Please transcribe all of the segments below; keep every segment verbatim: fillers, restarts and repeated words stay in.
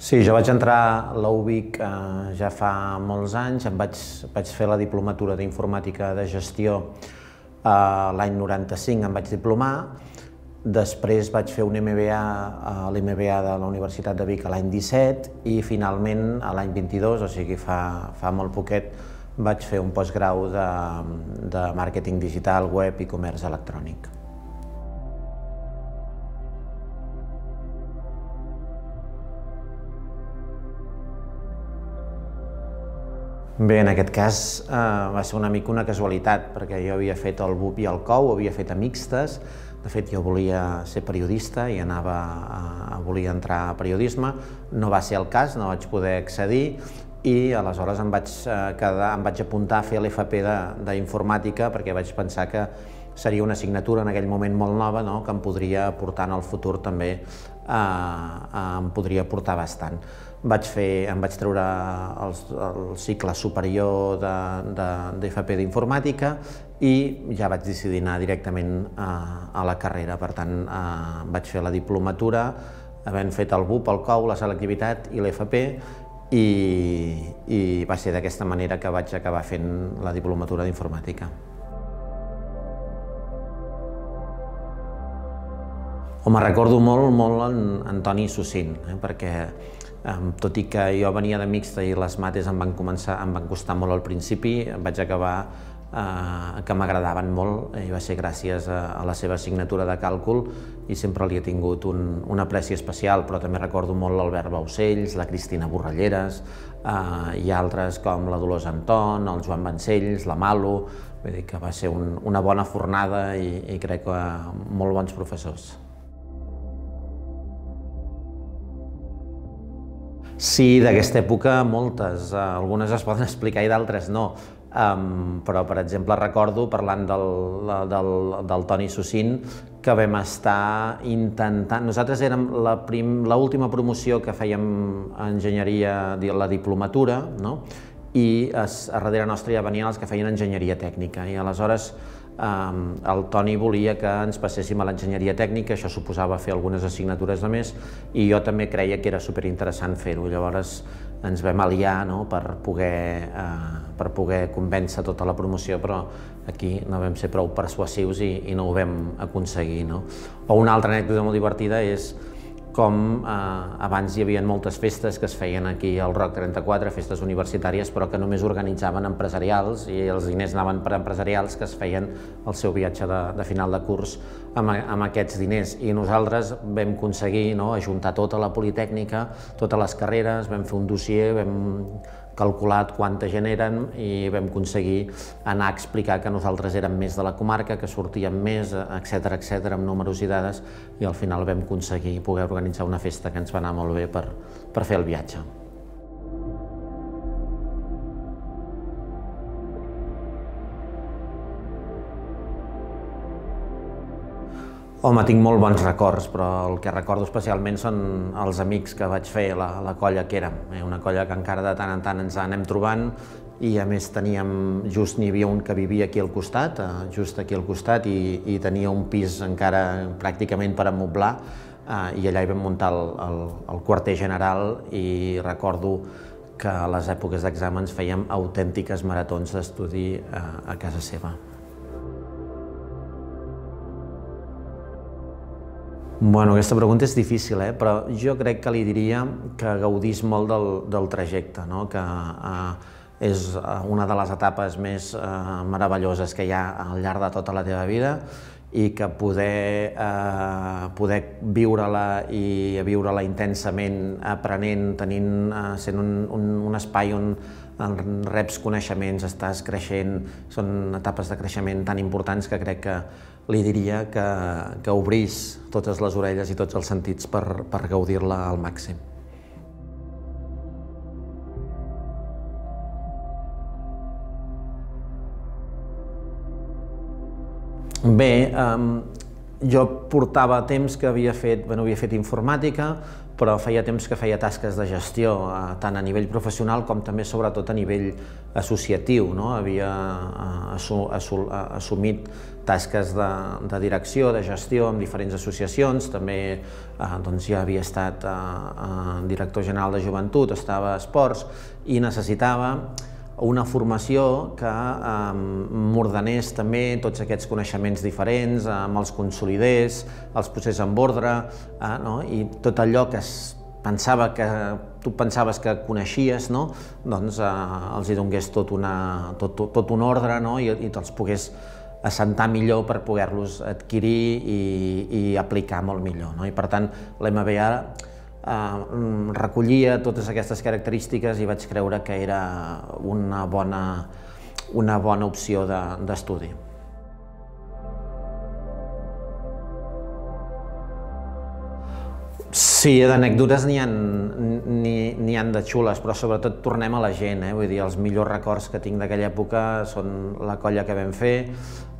Sí, jo vaig entrar a la U B I C ja fa molts anys. Em vaig, vaig fer la Diplomatura d'Informàtica de Gestió l'any noranta-cinc, em vaig diplomar. Després vaig fer un M B A a l'E M B A de la Universitat de Vic l'any disset i finalment l'any vint-i-dos, o sigui fa, fa molt poquet, vaig fer un postgrau de, de màrqueting digital, web i comerç electrònic. Bé, en aquest cas eh, va ser una mica una casualitat, perquè jo havia fet el B U P i el C O U, havia fet a mixtes. De fet, jo volia ser periodista i anava a, a volia entrar a periodisme. No va ser el cas, no vaig poder accedir i aleshores em vaig, eh, quedar, em vaig apuntar a fer l'F P d'Informàtica perquè vaig pensar que seria una assignatura en aquell moment molt nova, no?, que em podria aportar en el futur també, eh, em podria aportar bastant. Vaig fer, em vaig treure el, el cicle superior d'F P d'Informàtica i ja vaig decidir anar directament a, a la carrera. Per tant, a, vaig fer la diplomatura, havent fet el B U P, el C O U, la selectivitat i l'F P, i, i va ser d'aquesta manera que vaig acabar fent la diplomatura d'Informàtica. Home, recordo molt, molt en, en Toni Socín, eh, perquè tot i que jo venia de mixta i les mates em van, començar, em van costar molt al principi, vaig acabar eh, que m'agradaven molt i va ser gràcies a, a la seva assignatura de càlcul i sempre li he tingut un, un apreci especial, però també recordo molt l'Albert Baucells, la Cristina Borralleres eh, i altres com la Dolors Anton, el Joan Vancells, la Malu. Vull dir que va ser un, una bona fornada i, i crec que molt bons professors. Sí, d'aquesta època moltes, algunes es poden explicar i d'altres no, um, però per exemple recordo, parlant del, del, del Toni Socín, que vam estar intentant... Nosaltres érem l'última promoció que fèiem enginyeria, la diplomatura, no?, i a darrere nostra ja venien els que feien enginyeria tècnica i aleshores Um, el Toni volia que ens passéssim a l'enginyeria tècnica, això suposava fer algunes assignatures de més, i jo també creia que era superinteressant fer-ho. Llavors ens vam aliar, no?, per poder, uh, per poder convèncer tota la promoció, però aquí no vam ser prou persuasius i, i no ho vam aconseguir, no? O una altra anècdota molt divertida és com eh, abans hi havia moltes festes que es feien aquí al Roc trenta-quatre, festes universitàries, però que només organitzaven empresarials i els diners anaven per empresarials que es feien el seu viatge de, de final de curs amb, amb aquests diners. I nosaltres vam aconseguir, no?, ajuntar tota la Politècnica, totes les carreres, vam fer un dossier, vam calculat quanta gent eren i vam aconseguir anar a explicar que nosaltres érem més de la comarca, que sortíem més, etcètera, etcètera, amb números i dades, i al final vam aconseguir poder organitzar una festa que ens va anar molt bé per, per fer el viatge. Home, tinc molt bons records, però el que recordo especialment són els amics que vaig fer, la, la colla que érem. Una colla que encara de tant en tant ens anem trobant i a més teníem, just n'hi havia un que vivia aquí al costat, just aquí al costat, i, i tenia un pis encara pràcticament per amoblar eh, i allà hi vam muntar el, el, el quarter general i recordo que a les èpoques d'exàmens fèiem autèntiques maratons d'estudi a, a casa seva. Bueno, aquesta pregunta és difícil, eh? Però jo crec que li diria que gaudís molt del, del trajecte, no?, que eh, és una de les etapes més eh, meravelloses que hi ha al llarg de tota la teva vida i que poder, eh, poder viure-la i viure-la intensament, aprenent, tenint, eh, sent un, un, un espai on reps coneixements, estàs creixent, són etapes de creixement tan importants que crec que li diria que, que obrís totes les orelles i tots els sentits per, per gaudir-la al màxim. Bé, um, jo portava temps que havia fet, bueno, havia fet informàtica, però feia temps que feia tasques de gestió, tant a nivell professional com també sobretot a nivell associatiu, no? Havia assumit tasques de, de direcció, de gestió amb diferents associacions, també eh, doncs ja havia estat eh, director general de Joventut, estava a Esports i necessitava una formació que eh, m'ordenés també tots aquests coneixements diferents, eh, els consolidés, els posés en ordre, eh, no? I tot allò que es pensava que tu pensaves que coneixies, no? Doncs eh, els hi donés tot, una, tot, tot, tot un ordre, no? I, i te'ls pogués assentar millor per poder-los adquirir i, i aplicar molt millor, no? I per tant, l'E M B A Uh, recollia totes aquestes característiques i vaig creure que era una bona, una bona opció d'estudi. Sí, d'anècdotes n'hi ha de xules, però sobretot tornem a la gent, eh? Vull dir, els millors records que tinc d'aquella època són la colla que vam fer,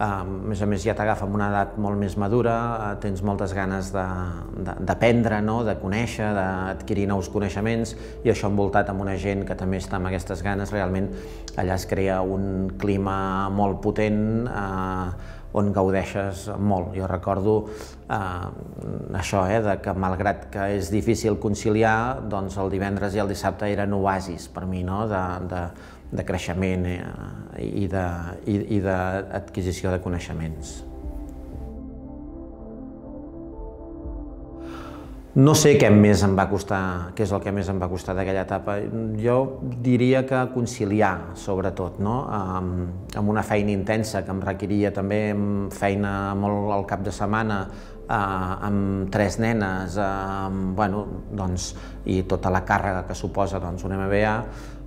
a més a més ja t'agafa amb una edat molt més madura, tens moltes ganes d'aprendre, no? De conèixer, d'adquirir nous coneixements, i això envoltat amb una gent que també està amb aquestes ganes, realment allà es crea un clima molt potent, eh, on gaudeixes molt. Jo recordo eh, això, eh, de que malgrat que és difícil conciliar, doncs el divendres i el dissabte eren oasis per mi, no? de, de, de creixement eh, i de, i, i d'adquisició de coneixements. No sé què més em va costar, què és el que més em va costar d'aquella etapa. Jo diria que conciliar, sobretot, no? Amb, amb una feina intensa que em requeria també feina molt al cap de setmana, eh, amb tres nenes, eh, amb, bueno, doncs, i tota la càrrega que suposa doncs, un M B A,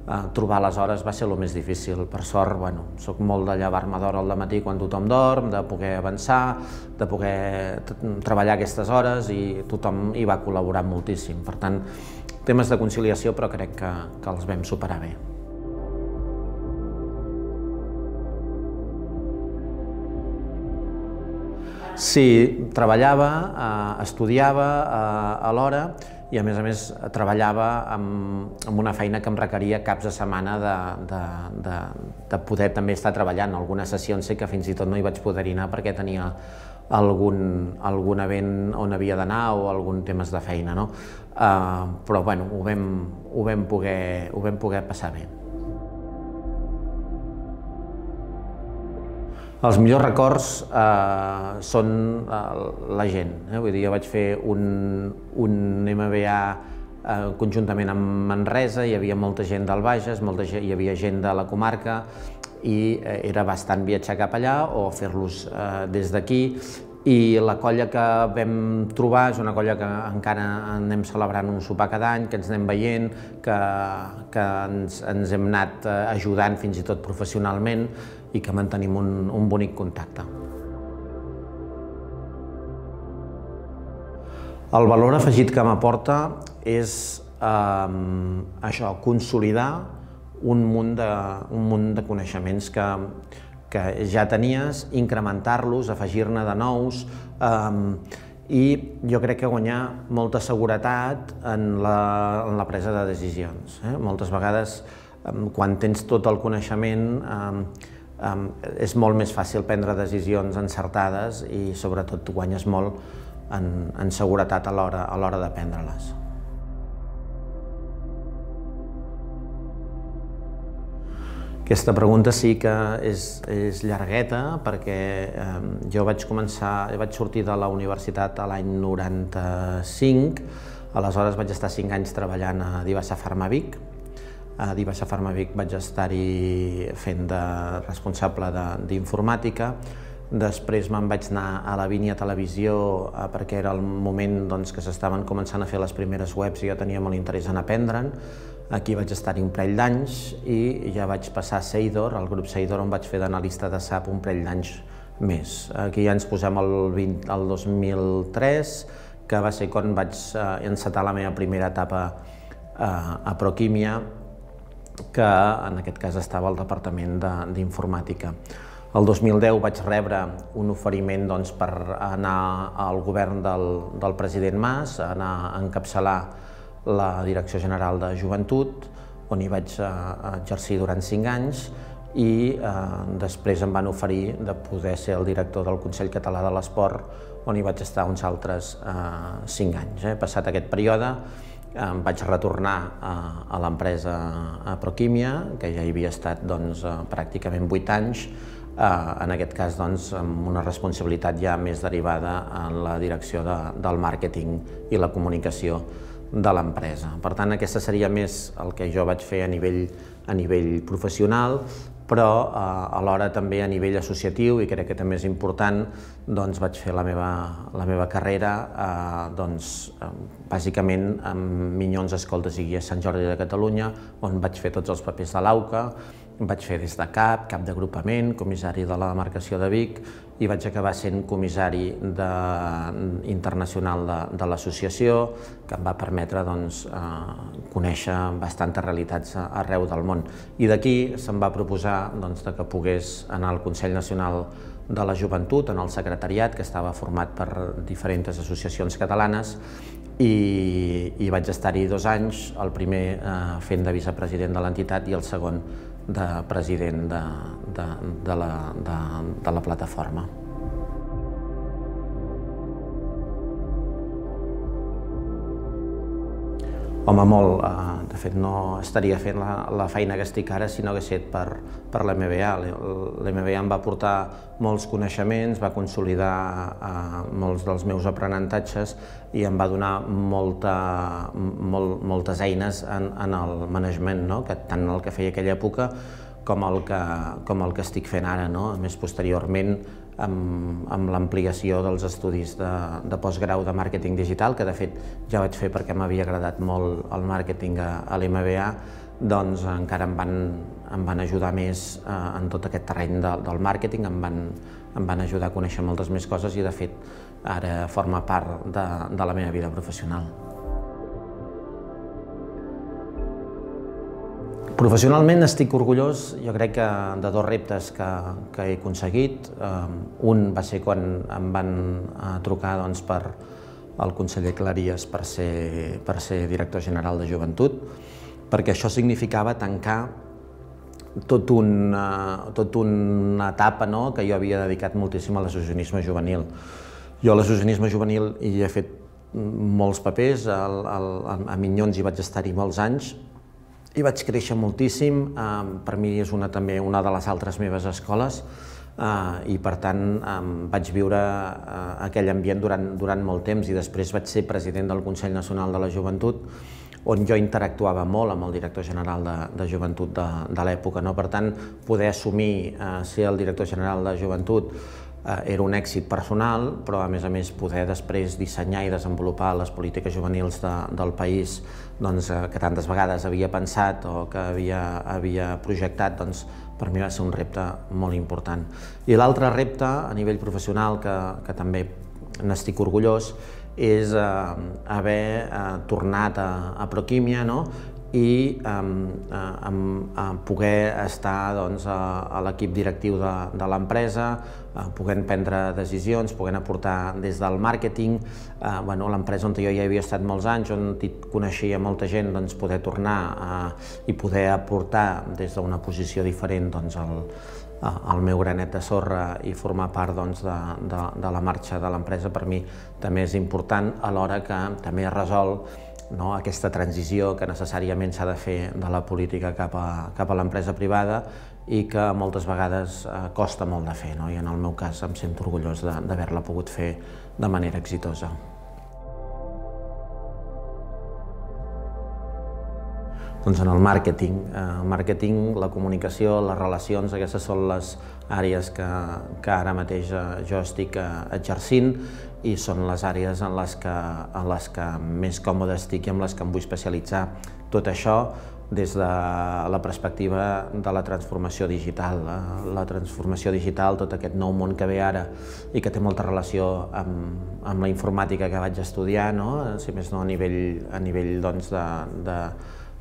eh, trobar les hores va ser el més difícil. Per sort, bueno, soc molt de llevar-me d'hora al matí quan tothom dorm, de poder avançar, de poder treballar aquestes hores, i tothom hi va col·laborar moltíssim. Per tant, temes de conciliació, però crec que, que els vam superar bé. Sí, treballava, eh, estudiava eh, alhora, i a més a més treballava amb, amb una feina que em requeria caps de setmana de, de, de, de poder també estar treballant. Algunes sessions sé que fins i tot no hi vaig poder anar perquè tenia algun, algun event on havia d'anar o algun temes de feina, no? Uh, però bueno, ho vam, ho vam poder, ho vam poder passar bé. Els millors records eh, són eh, la gent. Eh? Vull dir, jo vaig fer un, un M B A eh, conjuntament amb Manresa, hi havia molta gent del Bages, molta gent, hi havia gent de la comarca, i eh, era bastant viatjar cap allà o fer-los eh, des d'aquí. I la colla que vam trobar és una colla que encara anem celebrant un sopar cada any, que ens anem veient, que, que ens, ens hem anat ajudant fins i tot professionalment i que mantenim un, un bonic contacte. El valor afegit que m'aporta és eh, això, consolidar un munt de, un munt de coneixements que que ja tenies, incrementar-los, afegir-ne de nous, eh, i jo crec que guanyar molta seguretat en la, en la presa de decisions. Eh? Moltes vegades, eh, quan tens tot el coneixement, eh, eh, és molt més fàcil prendre decisions encertades i, sobretot, guanyes molt en, en seguretat a l'hora de prendre-les. Aquesta pregunta sí que és, és llargueta, perquè eh, jo vaig començar, jo vaig sortir de la universitat l'any noranta-cinc, aleshores vaig estar cinc anys treballant a Diversa Pharmavic. A Diversa Pharmavic vaig estar-hi fent de responsable d'informàtica. Després me'n vaig anar a la Vinya Televisió eh, perquè era el moment doncs, que s'estaven començant a fer les primeres webs i jo tenia molt interès en aprendre'n. Aquí vaig estar-hi un parell d'anys i ja vaig passar a Seidor, al grup Seidor, on vaig fer d'analista de SAP un parell d'anys més. Aquí ja ens posem el, el dos mil tres, que va ser quan vaig eh, encetar la meva primera etapa eh, a Proquímia, que en aquest cas estava al departament d'informàtica. El dos mil deu vaig rebre un oferiment per anar al govern del president Mas, anar a encapçalar la Direcció General de Joventut, on hi vaig exercir durant cinc anys, i després em van oferir de poder ser el director del Consell Català de l'Esport, on hi vaig estar uns altres cinc anys. Passat aquest període, em vaig retornar a l'empresa Proquímia, que ja hi havia estat pràcticament vuit anys, en aquest cas amb una responsabilitat ja més derivada en la direcció del màrqueting i la comunicació de l'empresa. Per tant, aquesta seria més el que jo vaig fer a nivell professional, però alhora també a nivell associatiu, i crec que també és important, vaig fer la meva carrera bàsicament amb Minyons, Escoltes i Guia Sant Jordi de Catalunya, on vaig fer tots els papers de l'AUCA. Vaig fer des de cap, cap d'agrupament, comissari de la demarcació de Vic, i vaig acabar sent comissari internacional de l'associació, que em va permetre conèixer bastantes realitats arreu del món. I d'aquí se'm va proposar que pogués anar al Consell Nacional de la Joventut, en el secretariat, que estava format per diferents associacions catalanes, i vaig estar-hi dos anys, el primer fent de vicepresident de l'entitat i el segon de president de la plataforma. Home, molt. De fet, no estaria fent la feina que estic ara si no hagués estat per l'E M B A. L'E M B A em va portar molts coneixements, va consolidar molts dels meus aprenentatges i em va donar moltes eines en el management, tant el que feia aquella època com el que estic fent ara. A més, posteriorment, amb l'ampliació dels estudis de postgrau de màrqueting digital, que de fet ja vaig fer perquè m'havia agradat molt el màrqueting a l'E M B A, doncs encara em van ajudar més en tot aquest terreny del màrqueting, em van ajudar a conèixer moltes més coses i de fet ara forma part de la meva vida professional. Professionalment estic orgullós, jo crec que de dos reptes que he aconseguit. Un va ser quan em van trucar per el conseller Clarias per ser director general de Joventut, perquè això significava tancar tota una etapa que jo havia dedicat moltíssim a l'associacionisme juvenil. Jo a l'associacionisme juvenil hi he fet molts papers, a Minyons hi vaig estar-hi molts anys, i vaig créixer moltíssim. Per mi és també una de les altres meves escoles i, per tant, vaig viure aquell ambient durant molt temps i després vaig ser president del Consell Nacional de la Joventut, on jo interactuava molt amb el director general de Joventut de l'època. Per tant, poder assumir ser el director general de Joventut era un èxit personal, però a més a més poder després dissenyar i desenvolupar les polítiques juvenils del país que tantes vegades havia pensat o que havia projectat, per mi va ser un repte molt important. I l'altre repte a nivell professional, que també n'estic orgullós, és haver tornat a Proquímia i poder estar a l'equip directiu de l'empresa, podent prendre decisions, podent aportar des del màrqueting. L'empresa on jo ja havia estat molts anys, on coneixia molta gent, poder tornar i poder aportar des d'una posició diferent el meu granet de sorra i formar part de la marxa de l'empresa, per mi també és important, alhora que també es resol aquesta transició que necessàriament s'ha de fer de la política cap a l'empresa privada i que moltes vegades costa molt de fer, i en el meu cas em sento orgullós d'haver-la pogut fer de manera exitosa. Doncs en el màrqueting. El màrqueting, la comunicació, les relacions, aquestes són les àrees que ara mateix jo estic exercint i són les àrees en les que més còmode estic i en les que em vull especialitzar. Tot això des de la perspectiva de la transformació digital. La transformació digital, tot aquest nou món que ve ara i que té molta relació amb la informàtica que vaig estudiar, si més no a nivell de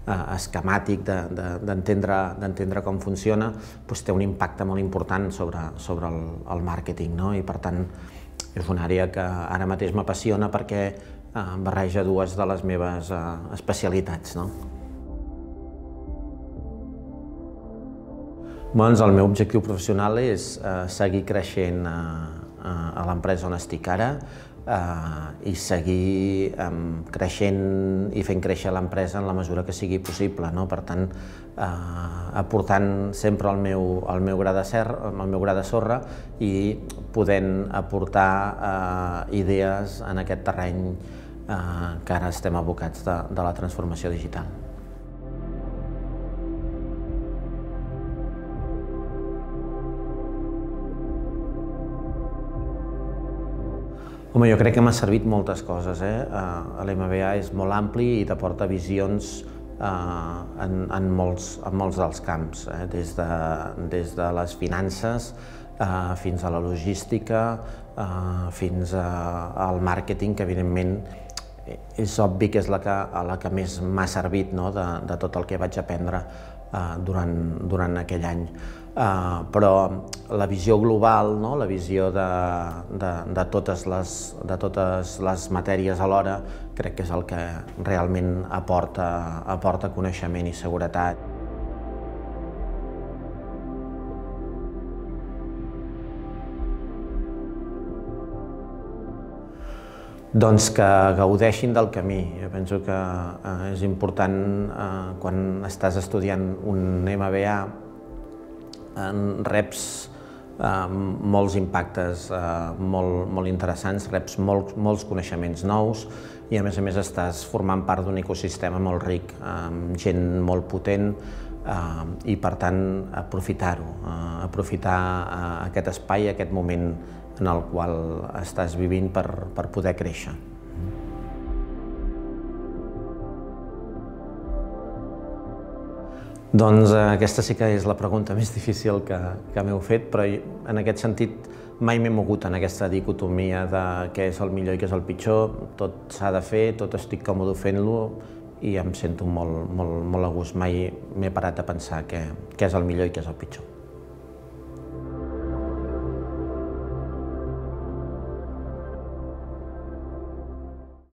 esquemàtic d'entendre com funciona, té un impacte molt important sobre el màrqueting. I per tant, és una àrea que ara mateix m'apassiona perquè barreja dues de les meves especialitats. El meu objectiu professional és seguir creixent a l'empresa on estic ara, i seguir creixent i fent créixer l'empresa en la mesura que sigui possible. Per tant, aportant sempre el meu gra de sorra i podent aportar idees en aquest terreny que ara estem abocats de la transformació digital. Home, jo crec que m'ha servit moltes coses. L'E M B A és molt ampli i t'aporta visions en molts dels camps, des de les finances fins a la logística, fins al màrqueting, que evidentment és obvi que és la que més m'ha servit de tot el que vaig aprendre durant aquell any. Però la visió global, la visió de totes les matèries alhora, crec que és el que realment aporta coneixement i seguretat. Doncs que gaudeixin del camí. Jo penso que és important, quan estàs estudiant un M B A, reps molts impactes molt interessants, reps molts coneixements nous i, a més a més, estàs formant part d'un ecosistema molt ric, amb gent molt potent i, per tant, aprofitar-ho, aprofitar aquest espai, aquest moment en el qual estàs vivint per poder créixer. Doncs aquesta sí que és la pregunta més difícil que m'heu fet, però en aquest sentit mai m'he mogut en aquesta dicotomia de què és el millor i què és el pitjor. Tot s'ha de fer, tot estic còmode fent-lo i em sento molt a gust. Mai m'he parat a pensar què és el millor i què és el pitjor.